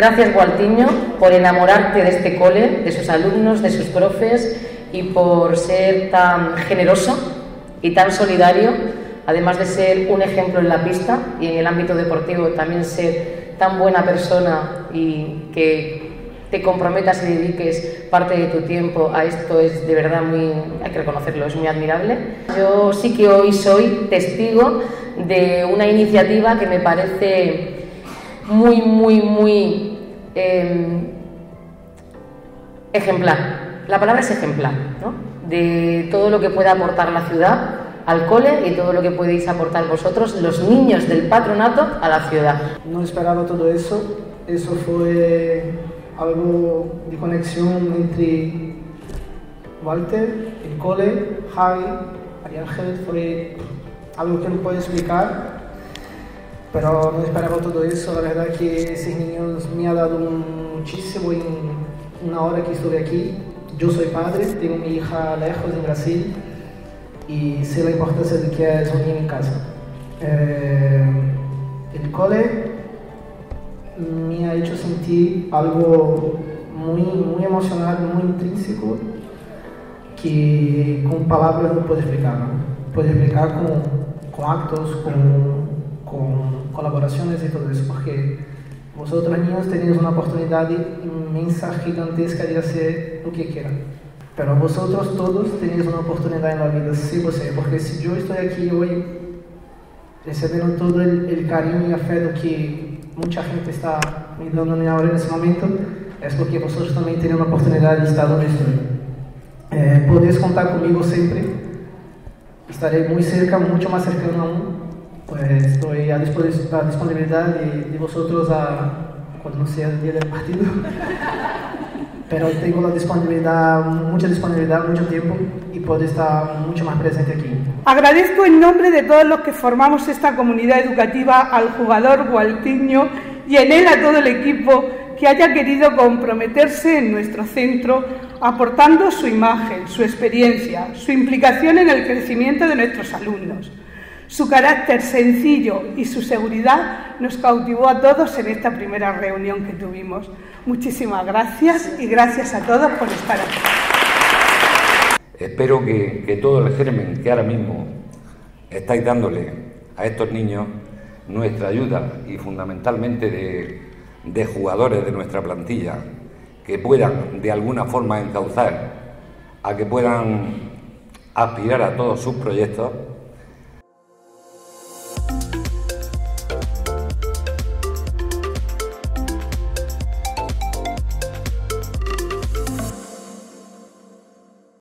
Gracias, Waltinho, por enamorarte de este cole, de sus alumnos, de sus profes y por ser tan generoso y tan solidario, además de ser un ejemplo en la pista y en el ámbito deportivo, también ser tan buena persona y que te comprometas y dediques parte de tu tiempo a esto es de verdad muy, hay que reconocerlo, es muy admirable. Yo sí que hoy soy testigo de una iniciativa que me parece muy ejemplar. La palabra es ejemplar, ¿no? De todo lo que pueda aportar la ciudad al cole y todo lo que podéis aportar vosotros, los niños del patronato, a la ciudad. No esperaba todo eso, eso fue algo de conexión entre Walter, el cole, Javi, María Ángel, fue algo que no puedo explicar. Pero no esperaba todo eso, la verdad que esos niños me han dado muchísimo en una hora que estuve aquí. Yo soy padre, tengo a mi hija lejos en Brasil y sé la importancia de que es un niño en casa. El cole me ha hecho sentir algo muy emocional, muy intrínseco, que con palabras no puedo explicar, ¿no? Puedo explicar con actos, con colaboraciones y todo eso, porque vosotros niños tenéis una oportunidad inmensa, gigantesca de hacer lo que quieran. Pero vosotros todos tenéis una oportunidad en la vida, sí, vosotros, porque si yo estoy aquí hoy recibiendo todo el cariño y afecto que mucha gente está me dando ahora en ese momento, es porque vosotros también tenéis una oportunidad de estar donde estoy. Podéis contar conmigo siempre, estaré muy cerca, mucho más cercano aún. Pues estoy a disponibilidad de vosotros cuando no sea el día del partido, pero tengo la disponibilidad, mucha disponibilidad, mucho tiempo y puedo estar mucho más presente aquí. Agradezco en nombre de todos los que formamos esta comunidad educativa al jugador Waltinho y en él a todo el equipo que haya querido comprometerse en nuestro centro aportando su imagen, su experiencia, su implicación en el crecimiento de nuestros alumnos. Su carácter sencillo y su seguridad nos cautivó a todos en esta primera reunión que tuvimos. Muchísimas gracias y gracias a todos por estar aquí. Espero que todo el germen que ahora mismo estáis dándole a estos niños, nuestra ayuda y fundamentalmente de jugadores de nuestra plantilla, que puedan de alguna forma encauzar a que puedan aspirar a todos sus proyectos,